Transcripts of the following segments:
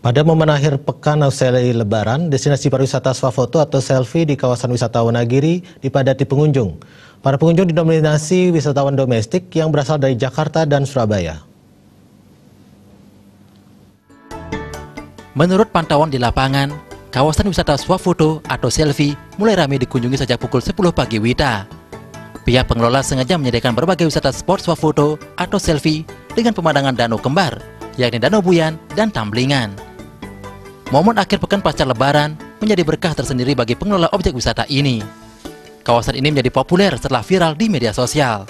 Pada momen akhir pekan usai Lebaran, destinasi pariwisata swafoto atau selfie di kawasan wisata Wanagiri dipadati pengunjung. Para pengunjung didominasi wisatawan domestik yang berasal dari Jakarta dan Surabaya. Menurut pantauan di lapangan, kawasan wisata swafoto atau selfie mulai ramai dikunjungi sejak pukul 10 pagi Wita. Pihak pengelola sengaja menyediakan berbagai wisata spot swafoto atau selfie dengan pemandangan danau kembar, yakni Danau Buyan dan Tamblingan. Momen akhir pekan pasca Lebaran menjadi berkah tersendiri bagi pengelola objek wisata ini. Kawasan ini menjadi populer setelah viral di media sosial.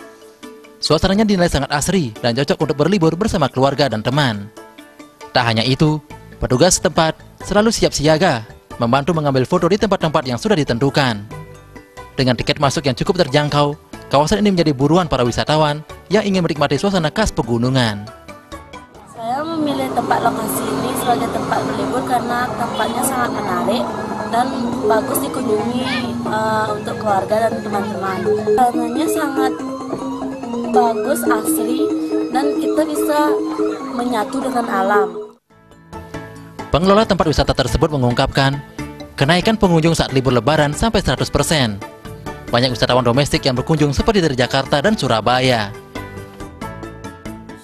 Suasananya dinilai sangat asri dan cocok untuk berlibur bersama keluarga dan teman. Tak hanya itu, petugas setempat selalu siap siaga membantu mengambil foto di tempat-tempat yang sudah ditentukan. Dengan tiket masuk yang cukup terjangkau, kawasan ini menjadi buruan para wisatawan yang ingin menikmati suasana khas pegunungan. Saya memilih tempat lokasi ini sebagai tempat berlibur karena tempatnya sangat menarik dan bagus dikunjungi untuk keluarga dan teman-teman. Danaunya sangat bagus, asli, dan kita bisa menyatu dengan alam. Pengelola tempat wisata tersebut mengungkapkan kenaikan pengunjung saat libur Lebaran sampai 100%. Banyak wisatawan domestik yang berkunjung seperti dari Jakarta dan Surabaya.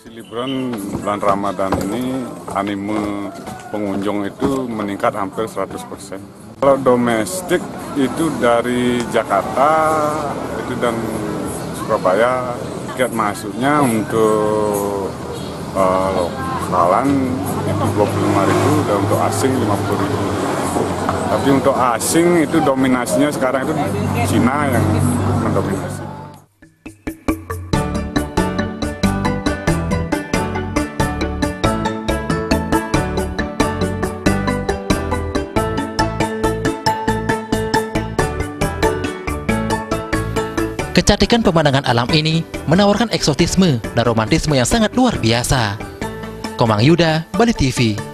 Liburan bulan Ramadan ini animo pengunjung itu meningkat hampir 100%. Kalau domestik itu dari Jakarta itu dan Surabaya, tiket masuknya untuk lokalan itu 25.000 dan untuk asing 50.000. Tapi untuk asing itu dominasinya sekarang itu Cina yang mendominasi. Kecantikan pemandangan alam ini menawarkan eksotisme dan romantisme yang sangat luar biasa. Komang Yuda, Bali TV.